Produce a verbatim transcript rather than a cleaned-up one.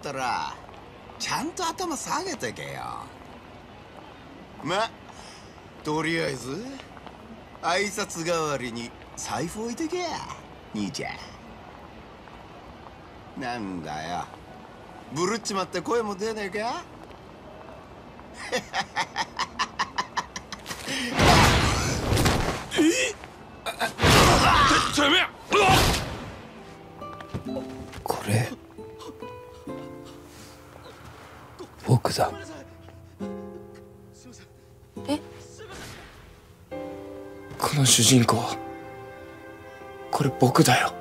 ったらちゃんと頭下げてけよ。まあとりあえず挨拶代わりに財布置いてけや、兄ちゃん。なんだよ、ぶるっちまって声も出ねえか。てめえ、これ僕だ。え、この主人公、これ僕だよ。